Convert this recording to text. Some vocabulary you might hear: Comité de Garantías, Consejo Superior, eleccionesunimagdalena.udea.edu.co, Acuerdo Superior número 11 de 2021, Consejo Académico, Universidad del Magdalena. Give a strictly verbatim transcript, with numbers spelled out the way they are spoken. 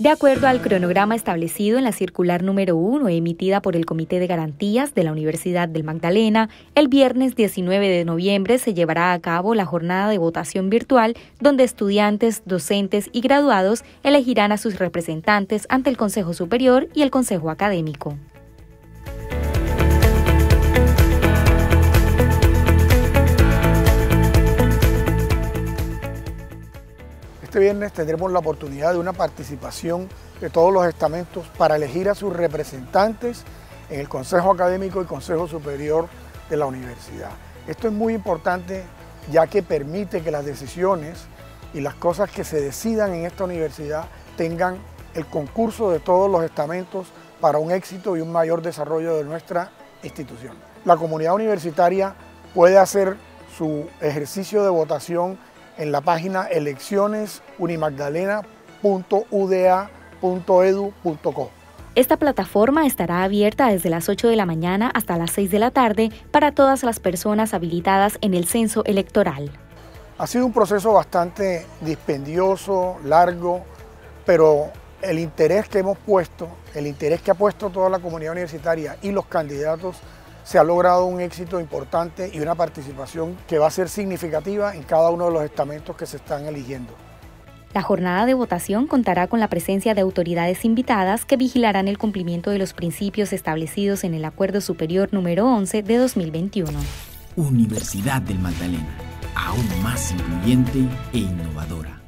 De acuerdo al cronograma establecido en la circular número uno emitida por el Comité de Garantías de la Universidad del Magdalena, el viernes diecinueve de noviembre se llevará a cabo la jornada de votación virtual donde estudiantes, docentes y graduados elegirán a sus representantes ante el Consejo Superior y el Consejo Académico. Este viernes tendremos la oportunidad de una participación de todos los estamentos para elegir a sus representantes en el Consejo Académico y Consejo Superior de la Universidad. Esto es muy importante ya que permite que las decisiones y las cosas que se decidan en esta universidad tengan el concurso de todos los estamentos para un éxito y un mayor desarrollo de nuestra institución. La comunidad universitaria puede hacer su ejercicio de votación en la página elecciones unimagdalena punto u d a punto e d u punto co. Esta plataforma estará abierta desde las ocho de la mañana hasta las seis de la tarde para todas las personas habilitadas en el censo electoral. Ha sido un proceso bastante dispendioso, largo, pero el interés que hemos puesto, el interés que ha puesto toda la comunidad universitaria y los candidatos, se ha logrado un éxito importante y una participación que va a ser significativa en cada uno de los estamentos que se están eligiendo. La jornada de votación contará con la presencia de autoridades invitadas que vigilarán el cumplimiento de los principios establecidos en el Acuerdo Superior número once de dos mil veintiuno. Universidad del Magdalena, aún más incluyente e innovadora.